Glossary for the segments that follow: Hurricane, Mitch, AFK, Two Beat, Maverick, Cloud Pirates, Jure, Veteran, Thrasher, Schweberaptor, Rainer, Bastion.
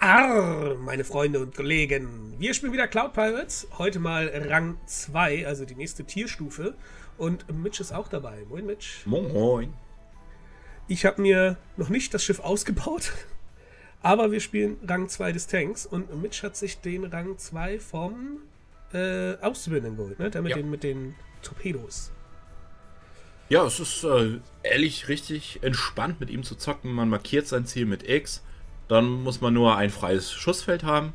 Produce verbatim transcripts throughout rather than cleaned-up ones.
Arr, meine Freunde und Kollegen, wir spielen wieder Cloud Pirates, heute mal Rang zwei, also die nächste Tierstufe, und Mitch ist auch dabei. Moin Mitch. Moin. Moin. Ich habe mir noch nicht das Schiff ausgebaut, aber wir spielen Rang zwei des Tanks und Mitch hat sich den Rang zwei vom äh, Auszubildenden geholt, ne? Der mit, ja. den, mit den Torpedos. Ja, es ist äh, ehrlich richtig entspannt mit ihm zu zocken, man markiert sein Ziel mit X. Dann muss man nur ein freies Schussfeld haben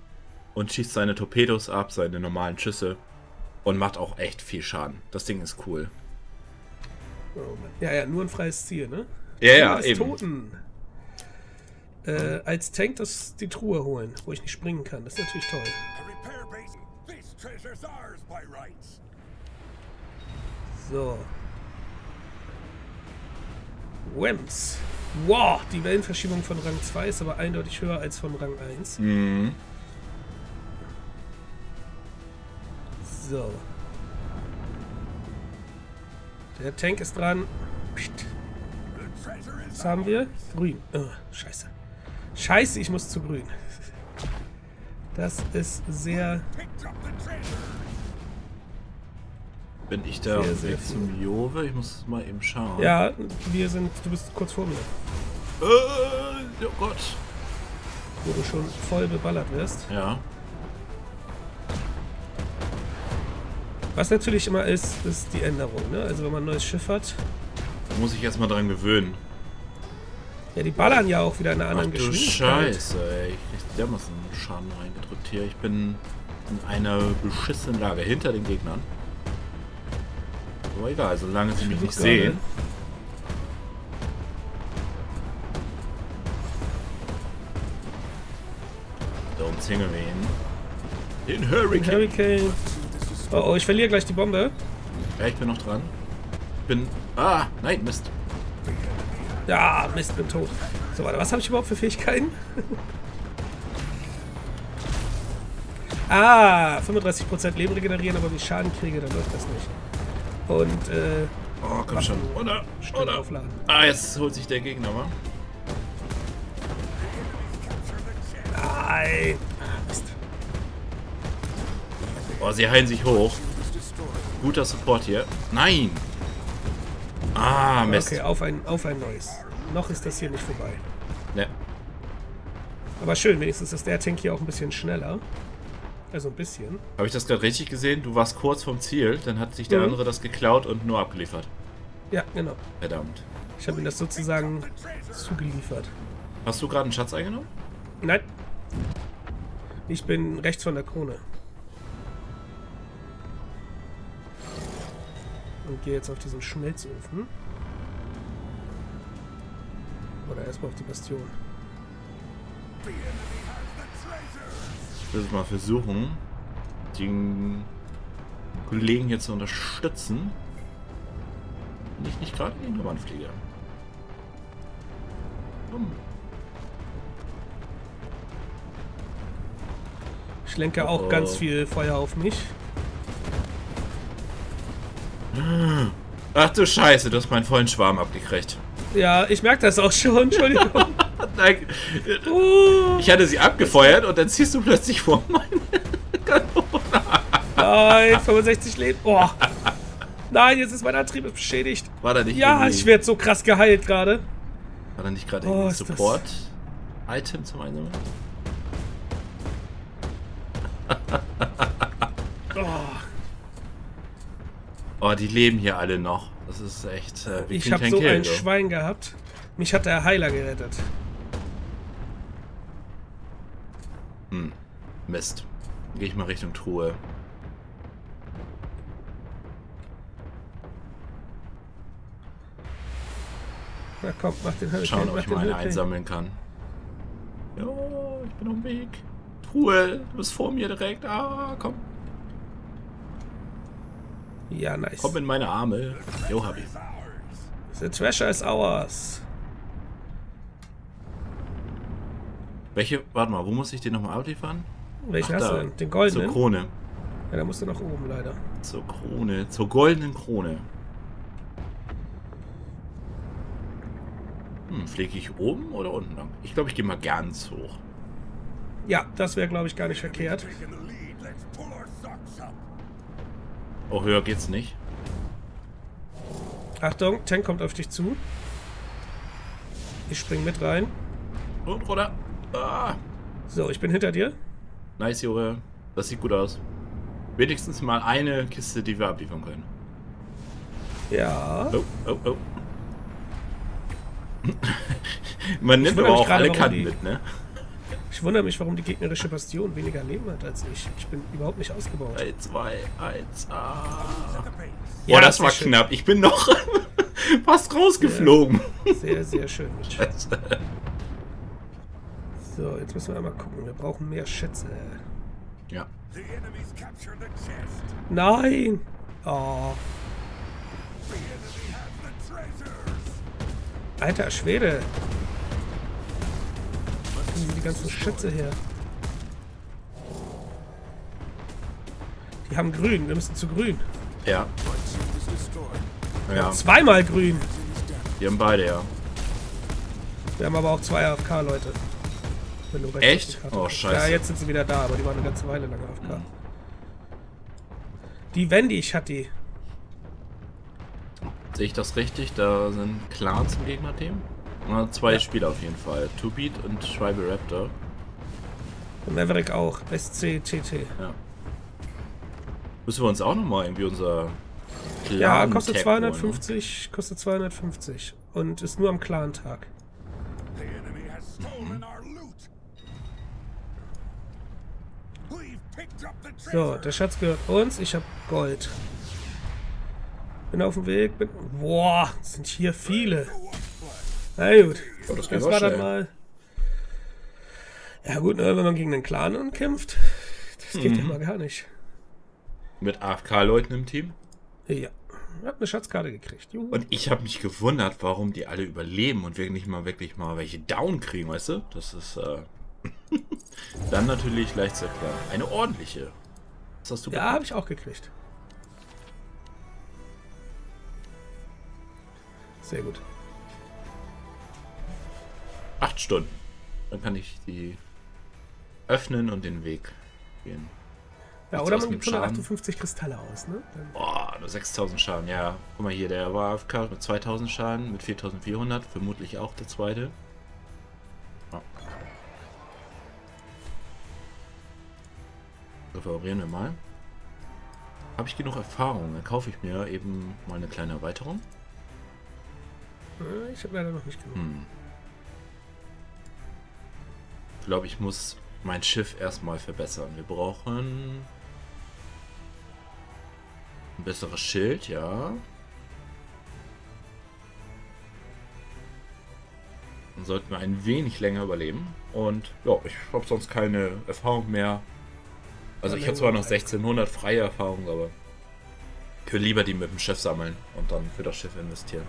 und schießt seine Torpedos ab, seine normalen Schüsse und macht auch echt viel Schaden. Das Ding ist cool. Oh Mann. Ja, ja, nur ein freies Ziel, ne? Ja, Ziel ja, eben. Toten. Äh, als Tank das die Truhe holen, wo ich nicht springen kann. Das ist natürlich toll. So. Wemps. Wow, die Wellenverschiebung von Rang zwei ist aber eindeutig höher als von Rang eins. Mhm. So. Der Tank ist dran. Was haben wir? Grün. Oh, scheiße. Scheiße, ich muss zu grün. Das ist sehr... Bin ich da auf dem Weg zum Jure? Ich muss mal eben schauen. Ja, wir sind. Du bist kurz vor mir. Äh, oh Gott. Wo du schon voll beballert wirst. Ja. Was natürlich immer ist, ist die Änderung, ne? Also wenn man ein neues Schiff hat. Da muss ich erstmal dran gewöhnen. Ja, die ballern ja auch wieder in einer anderen Geschwindigkeit. Ach du Scheiße, ey. Ich krieg dermaßen Schaden reingedrückt hier. Ich bin in einer beschissenen Lage hinter den Gegnern. Aber egal, solange sie mich nicht sehen. Da umzingeln wir ihn. Den Hurricane. Hurricane. Oh, oh, ich verliere gleich die Bombe. Ja, ich bin noch dran. Ich bin... Ah, nein, Mist. Ja, Mist, bin tot. So, warte, was habe ich überhaupt für Fähigkeiten? ah, fünfunddreißig Prozent Leben regenerieren, aber wenn ich Schaden kriege, dann läuft das nicht. Und, äh... Oh, komm schon. Oder, oder. Aufladen. Ah, jetzt holt sich der Gegner, wa? Nein! Ah, Mist. Oh, sie heilen sich hoch. Guter Support hier. Nein! Ah, Mist. Okay, auf ein, auf ein neues. Noch ist das hier nicht vorbei. Ne. Aber schön, wenigstens ist der Tank hier auch ein bisschen schneller. Also ein bisschen. Habe ich das gerade richtig gesehen? Du warst kurz vom Ziel, dann hat sich der mhm. andere das geklaut und nur abgeliefert. Ja, genau. Verdammt. Ich habe ihm das sozusagen zugeliefert. Hast du gerade einen Schatz eingenommen? Nein. Ich bin rechts von der Krone. Und gehe jetzt auf diesen Schmelzofen. Oder erstmal auf die Bastion. Mal versuchen, den Kollegen hier zu unterstützen. Bin ich nicht gerade gegen den Wandflieger? Komm. Ich lenke oh. auch ganz viel Feuer auf mich. Ach du Scheiße, du hast meinen vollen Schwarm abgekriegt. Ja, ich merke das auch schon, Entschuldigung. Nein. Ich hatte sie abgefeuert und dann ziehst du plötzlich vor meine Kanone. Nein, fünfundsechzig Leben. Oh. Nein, jetzt ist mein Antrieb beschädigt. War da nicht? Ja, irgendwie... ich werde so krass geheilt gerade. War da nicht gerade oh, ein Support-Item das... zum Einsammeln? Oh. oh, die leben hier alle noch. Das ist echt. Äh, ich habe so ein Schwein gehabt. Mich hat der Heiler gerettet. Hm, Mist. Gehe ich mal Richtung Truhe. Na komm, mach den Hurricane. Schauen, ob ich mal eine einsammeln kann. Ja, ich bin auf dem Weg. Truhe, du bist vor mir direkt. Ah, komm. Ja, nice. Komm in meine Arme. Jo, hab ich. The Thrasher is ours. Welche? Warte mal, wo muss ich den nochmal abliefern? Welchen Ach, hast da, du denn? Den goldenen? Zur Krone. Ja, da musst du nach oben leider. Zur Krone. Zur goldenen Krone. Hm, fliege ich oben oder unten lang? Ich glaube, ich gehe mal ganz hoch. Ja, das wäre, glaube ich, gar nicht verkehrt. Oh, höher geht's nicht. Achtung, Tank kommt auf dich zu. Ich spring mit rein. Und runter. Ah. So, ich bin hinter dir. Nice, Jure. Das sieht gut aus. Wenigstens mal eine Kiste, die wir abliefern können. Ja. Oh, oh, oh. Man nimmt aber auch alle Karten mit, ne? Ich wundere mich, warum die gegnerische Bastion weniger Leben hat als ich. Ich bin überhaupt nicht ausgebaut. drei, zwei, eins, ah. Boah, das war knapp. Ich bin noch fast rausgeflogen. Sehr, sehr schön, Mitch. So, jetzt müssen wir einmal gucken. Wir brauchen mehr Schätze. Ja. Nein! Oh. Alter Schwede! Wo kommen die ganzen Schätze her? Die haben grün, wir müssen zu grün. Ja. Wir ja. Haben zweimal grün! Die haben beide, ja. Wir haben aber auch zwei A F K-Leute. Echt? Oh, scheiße. Ja, jetzt sind sie wieder da, aber die waren eine ganze Weile lang A F K. Mhm. Die Wendy, ich hatte die. Sehe ich das richtig? Da sind Clans im Gegnerteam. Na, zwei ja. Spieler auf jeden Fall. Two Beat und Schweberaptor. Maverick auch. S C T T. Ja. Müssen wir uns auch nochmal irgendwie unser Clan. Ja, kostet zweihundertfünfzig, kostet zweihundertfünfzig. Und ist nur am Clan-Tag. Mhm. So, der Schatz gehört uns. Ich habe Gold. Bin auf dem Weg. Bin... Boah, sind hier viele. Na gut. Oh, das das war schnell. Dann mal. Ja gut, ne, wenn man gegen den Clan ankämpft, das geht mhm. ja mal gar nicht. Mit A F K-Leuten im Team? Ja. Ich habe eine Schatzkarte gekriegt. Juhu. Und ich habe mich gewundert, warum die alle überleben und wir nicht mal wirklich mal welche down kriegen, weißt du? Das ist... Äh... Dann natürlich leicht sehr klar. Eine ordentliche. Was hast du ja, habe ich auch gekriegt. Sehr gut. Acht Stunden. Dann kann ich die öffnen und den Weg gehen. Ja, nichts oder man gibt hundertachtundfünfzig Kristalle aus, ne? Dann boah, nur sechstausend Schaden, ja. Guck mal hier, der war A F K mit zweitausend Schaden, mit viertausendvierhundert, vermutlich auch der zweite. Oh. Reparieren wir mal. Habe ich genug Erfahrung? Dann kaufe ich mir eben mal eine kleine Erweiterung. Ich habe leider noch nicht genug. Hm. Ich glaube, ich muss mein Schiff erstmal verbessern. Wir brauchen ein besseres Schild, ja. Dann sollten wir ein wenig länger überleben. Und ja, ich habe sonst keine Erfahrung mehr. Also ich habe zwar noch sechzehnhundert freie Erfahrung, aber ich würde lieber die mit dem Schiff sammeln und dann für das Schiff investieren.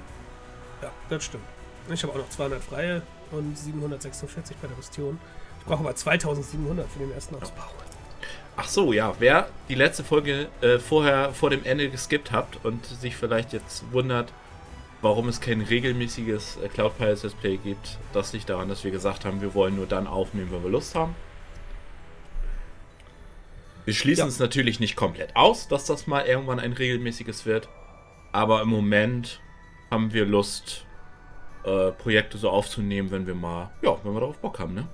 Ja, das stimmt. Ich habe auch noch zweihundert freie und siebenhundertsechsundvierzig bei der Bastion. Ich brauche aber zweitausendsiebenhundert für den ersten Ausbau. Ach so, ja. Wer die letzte Folge äh, vorher vor dem Ende geskippt habt und sich vielleicht jetzt wundert, warum es kein regelmäßiges Cloud Pirates Let's Play gibt, das liegt daran, dass wir gesagt haben, wir wollen nur dann aufnehmen, wenn wir Lust haben. Wir schließen ja. es natürlich nicht komplett aus, dass das mal irgendwann ein regelmäßiges wird. Aber im Moment haben wir Lust, äh, Projekte so aufzunehmen, wenn wir mal, ja, wenn wir darauf Bock haben, ne?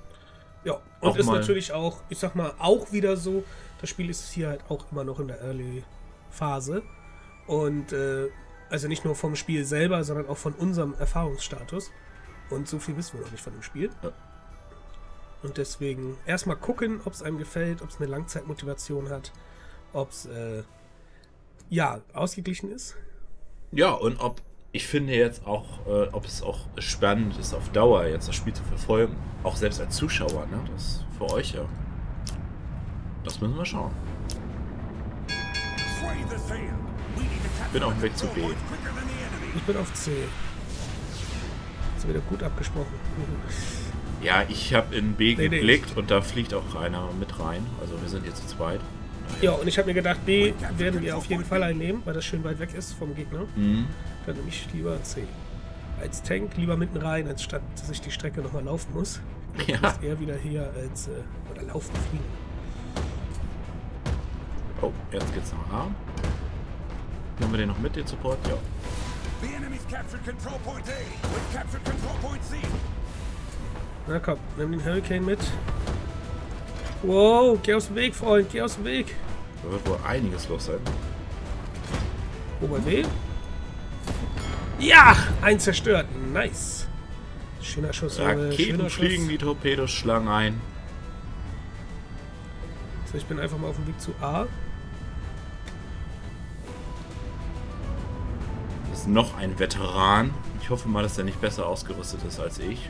Ja, und auch ist natürlich auch, ich sag mal, auch wieder so, das Spiel ist hier halt auch immer noch in der Early-Phase. Und, äh, also nicht nur vom Spiel selber, sondern auch von unserem Erfahrungsstatus. Und so viel wissen wir noch nicht von dem Spiel. Ja. Und deswegen erstmal gucken, ob es einem gefällt, ob es eine Langzeitmotivation hat, ob es, äh, ja, ausgeglichen ist. Ja, und ob, ich finde jetzt auch, äh, ob es auch spannend ist, auf Dauer jetzt das Spiel zu verfolgen. Auch selbst als Zuschauer, ne? Das für euch ja. Das müssen wir schauen. Ich bin auf dem Weg zu B. Ich bin auf C. Ist wieder gut abgesprochen. Ja, ich habe in B nee, geblickt nee. Und da fliegt auch Rainer mit rein. Also wir sind jetzt zu zweit. Ja, und ich habe mir gedacht, B werden wir auf jeden Fall einnehmen, weil das schön weit weg ist vom Gegner. Mhm. Dann nehme ich lieber C. Als Tank lieber mitten rein, anstatt dass ich die Strecke nochmal laufen muss. Ja. Ist eher wieder hier als. Äh, oder laufen fliegen. Oh, jetzt geht's nach A. Nehmen wir den noch mit, den Support? Ja. Na komm, nimm den Hurricane mit. Wow, geh aus dem Weg, Freund, geh aus dem Weg. Da wird wohl einiges los sein. Ober B. Ja, ein zerstört. Nice. Schöner Schuss. Raketen fliegen die Torpedoschlangen ein. So, ich bin einfach mal auf dem Weg zu A. Das ist noch ein Veteran. Ich hoffe mal, dass er nicht besser ausgerüstet ist als ich.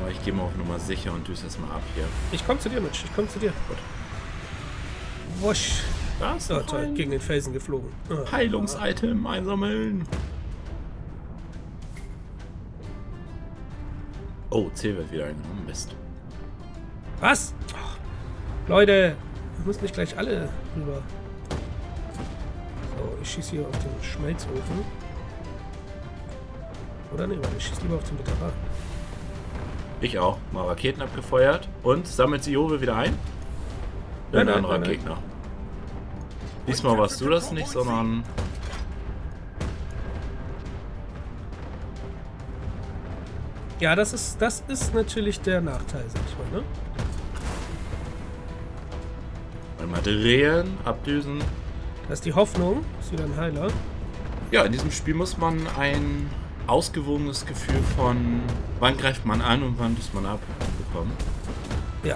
Aber ich gehe mal auf Nummer sicher und düse erstmal ab hier. Ich komme zu dir, Mitch. Ich komme zu dir. Gut. Wusch. Was? Oh, toll. Gegen den Felsen geflogen. Oh. Heilungs-Item einsammeln. Oh, C wird wieder eingenommen. Mist. Was? Ach, Leute, wir müssen nicht gleich alle rüber. So, ich schieße hier auf den Schmelzofen. Oder ne, ich schieße lieber auf den Veteran. Ich auch. Mal Raketen abgefeuert. Und sammelt sie Jure wieder ein? Nein, ein anderer Gegner. Diesmal warst du das nicht, sondern... Ja, das ist, das ist natürlich der Nachteil, sag ich mal, ne? Einmal drehen, abdüsen. Das ist die Hoffnung, ist wieder ein Heiler. Ja, in diesem Spiel muss man ein ausgewogenes Gefühl von wann greift man an und wann düst man ab bekommen. Ja.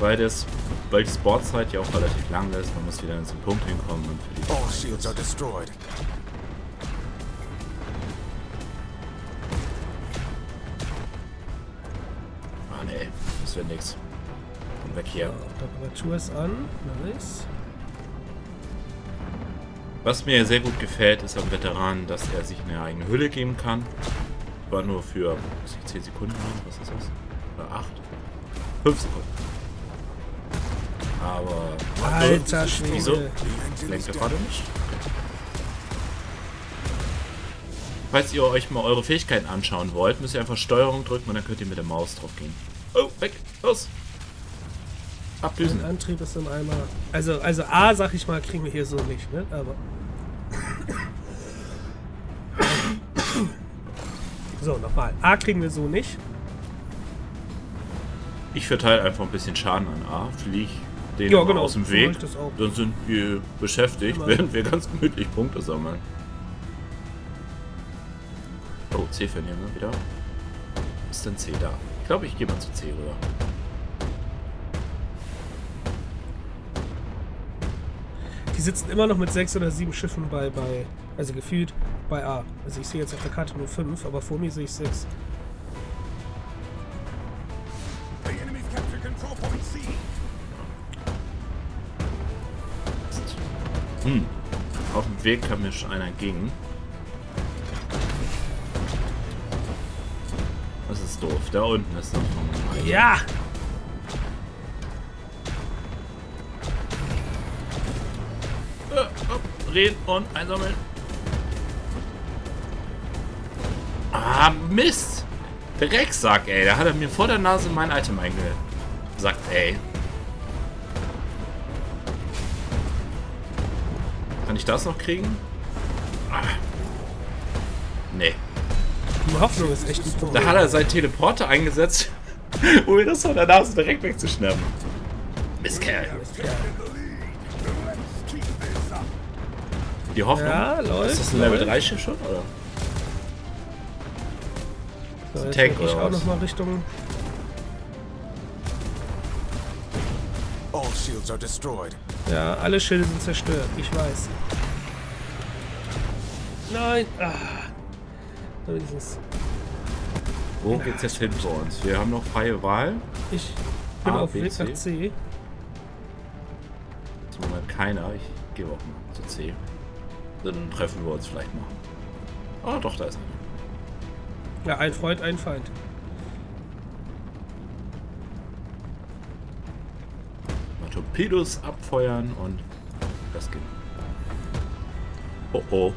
Weil das... Weil die Sportzeit ja auch relativ lang ist, man muss wieder in den Punkt hinkommen. Und für die All shields are destroyed. Ah ne, das wird nix. Komm weg hier. Temperatur ist an, nice. Was mir sehr gut gefällt, ist am Veteran, dass er sich eine eigene Hülle geben kann. War nur für zehn Sekunden, was ist das? Oder acht? fünf Sekunden. Aber... Alter Schwede! Wieso? Lenkt der Vater nicht? Falls ihr euch mal eure Fähigkeiten anschauen wollt, müsst ihr einfach Steuerung drücken und dann könnt ihr mit der Maus drauf gehen. Oh, weg! Los! Abdüsen! Der Antrieb ist im Eimer. Also, also A, sag ich mal, kriegen wir hier so nicht, ne? Aber... So, nochmal. A kriegen wir so nicht. Ich verteile einfach ein bisschen Schaden an A. Fliege den ja, genau, aus dem Weg. Dann sind wir beschäftigt, während wir ganz gemütlich Punkte sammeln. Oh, C verlieren wir wieder. Ist denn C da? Ich glaube, ich gehe mal zu C rüber. Die sitzen immer noch mit sechs oder sieben Schiffen bei, bei also gefühlt bei A. Also ich sehe jetzt auf der Karte nur fünf, aber vor mir sehe ich sechs. Hm. Auf dem Weg kam mir schon einer entgegen. Das ist doof. Da unten ist noch ein... Ja! Äh, hopp, drehen und einsammeln. Ah, Mist! Drecksack, ey. Da hat er mir vor der Nase mein Item eingesackt, ey. Kann ich das noch kriegen? Ah. Nee. Die Hoffnung ist echt ein Problem. Da hat er seinen Teleporter eingesetzt, um mir das von der Nase direkt wegzuschnappen. Mistkerl. Die Hoffnung. Ja, läuft, ist das ein Level drei Schiff schon, oder? So, jetzt Tank oder ich auch nochmal Richtung... All shields are destroyed. Ja, alle Schilde sind zerstört, ich weiß. Nein! Ah. So ist es. Wo ja, geht's jetzt hin für uns? Wir haben noch freie Wahl. Ich bin A, auf Weg nach C. Zum Moment keiner, ich gehe auch mal zu C. Dann treffen wir uns vielleicht mal. Ah, doch, da ist einer. Ja, ein Freund, ein Feind. Torpedos abfeuern und das geht. Oh oh.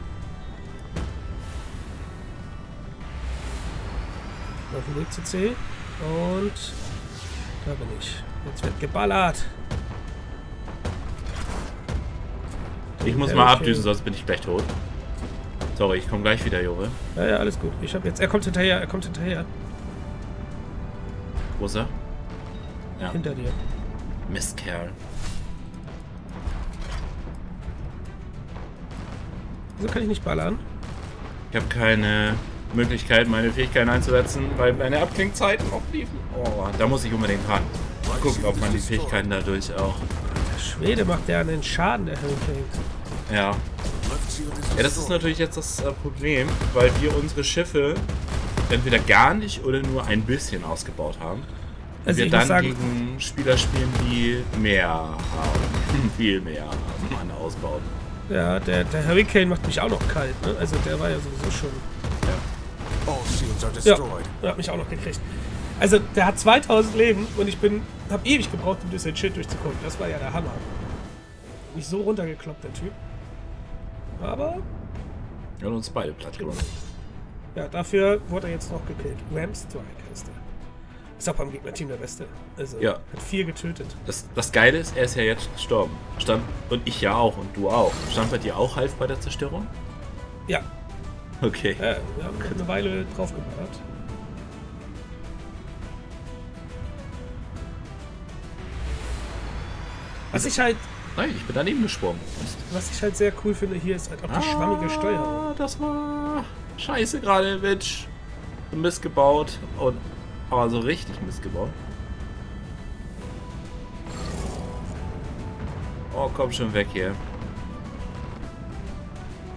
auf dem Weg zu C. Und da bin ich. Jetzt wird geballert. Ich muss mal abdüsen, sonst bin ich gleich tot. Sorry, ich komme gleich wieder, Jure. Ja, ja, alles gut. Ich hab jetzt. Er kommt hinterher, er kommt hinterher. Wo ist er? Ja. Hinter dir. Mistkerl. Wieso kann ich nicht ballern? Ich habe keine Möglichkeit, meine Fähigkeiten einzusetzen, weil meine Abklingzeiten auch liefen. Oh, da muss ich unbedingt ran. Mal gucken, ob man die Fähigkeiten dadurch auch... Der Schwede macht ja einen Schaden, der Hurricane. Ja. Ja, das ist natürlich jetzt das Problem, weil wir unsere Schiffe entweder gar nicht oder nur ein bisschen ausgebaut haben. Also wir ich dann sagen, gegen Spieler spielen, die mehr haben. Viel mehr haben an Ausbau. Ja, der, der Hurricane macht mich auch noch kalt, ne? Also der war ja sowieso schon... Ja. Oh, shields are destroyed. Ja, der hat mich auch noch gekriegt. Also der hat zweitausend Leben und ich bin... habe ewig gebraucht, um durch den Schild durchzukommen. Das war ja der Hammer. Nicht so runtergekloppt, der Typ. Aber... er hat uns beide platt gemacht. Ja, dafür wurde er jetzt noch gekillt. Ram Strike heißt er. Ist auch beim Gegnerteam der Beste. Also, ja. Hat viel getötet. Das, das Geile ist, er ist ja jetzt gestorben. Stand, und ich ja auch und du auch. Stand bei dir auch half bei der Zerstörung? Ja. Okay. Ja, wir haben eine Weile draufgeballert. Was ich halt... Nein, ich bin daneben geschwommen. Was ich halt sehr cool finde hier, ist halt auch die ah, schwammige Steuerung. Das war... Scheiße gerade, Mitch. Missgebaut und... aber so richtig missgebaut. Oh, komm schon weg hier.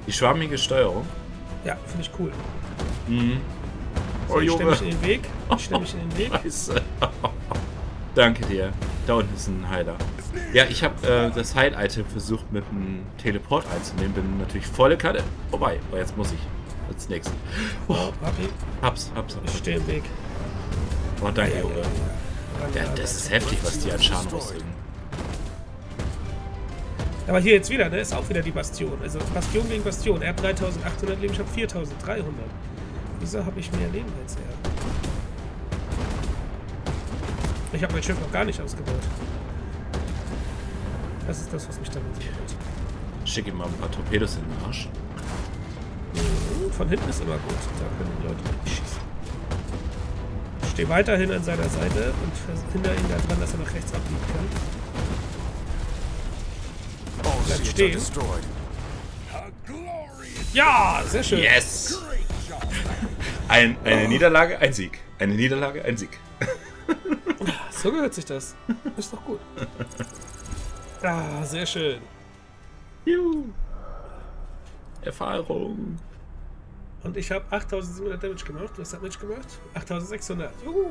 Die schwammige Steuerung. Ja, finde ich cool. Mhm. So, oh, ich stelle mich in den Weg. Ich stelle mich in den Weg. Scheiße. Danke dir. Da unten ist ein Heiler. Ja, ich habe äh, das Heil-Item versucht mit dem Teleport einzunehmen. Bin natürlich volle Karte. Vorbei. Aber jetzt muss ich. Als nächstes. Oh, okay. Hab's, hab's. Ich stehe im Weg. Oh, danke, Jure. Ja, das ist heftig, was die an Schaden ausüben. Aber hier jetzt wieder, ne? Ist auch wieder die Bastion. Also Bastion gegen Bastion. Er hat dreitausendachthundert Leben, ich habe viertausenddreihundert. Wieso habe ich mehr Leben als er? Ich habe mein Schiff noch gar nicht ausgebaut. Das ist das, was mich damit interessiert. Schick ihm mal ein paar Torpedos in den Arsch. Von hinten ist immer gut. Da können die Leute nicht schießen. Ich stehe weiterhin an seiner Seite und verhindere ihn daran, dass er nach rechts abbiegen kann. Oh, bleib stehen. Ja, sehr schön. Yes! Ein, eine oh. Niederlage, ein Sieg. Eine Niederlage, ein Sieg. So gehört sich das. Ist doch gut. Ah, sehr schön. Juhu. Erfahrung. Und ich habe achttausendsiebenhundert Damage gemacht. Was hat Mitch gemacht? achttausendsechshundert. Juhu!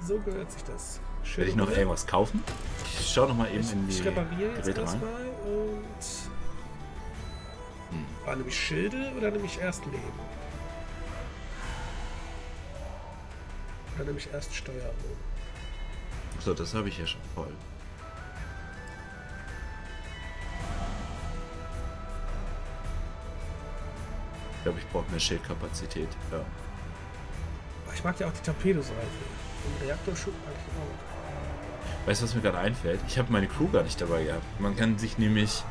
So gehört sich das. Schön. Will ich noch irgendwas kaufen? Ich schau noch mal eben ich, in die ich repariere Geräte jetzt erstmal und... Hm. Ah, nehme ich Schilde oder nehme ich erst Leben? Oder nehme ich erst Steuerung? So, das habe ich ja schon voll. Ich glaube, ich brauche mehr Schildkapazität. Ja. Ich mag ja auch die Torpedos rein. Den Reaktorschub mag ich auch. Weißt du, was mir gerade einfällt? Ich habe meine Crew gar nicht dabei gehabt. Man kann sich nämlich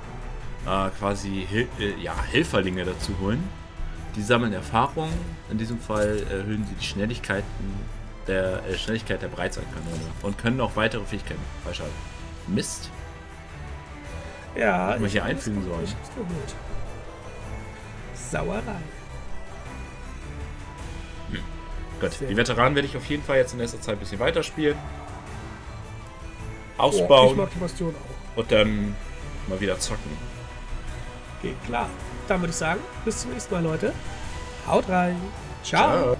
äh, quasi Hil äh, ja, Helferlinge dazu holen. Die sammeln Erfahrung. In diesem Fall erhöhen sie die Schnelligkeiten der, äh, Schnelligkeit der Breitseitenkanone und können auch weitere Fähigkeiten freischalten. Mist. Ja. Hätte man hier einfügen sollen. Ich hab's geholt. Sauerei. Hm. Gut, die Veteranen werde ich auf jeden Fall jetzt in letzter Zeit ein bisschen weiterspielen. Ausbauen. Oh, ich mag die Bastion auch. Und dann mal wieder zocken. Geht klar. Dann würde ich sagen, bis zum nächsten Mal, Leute. Haut rein. Ciao. Ciao.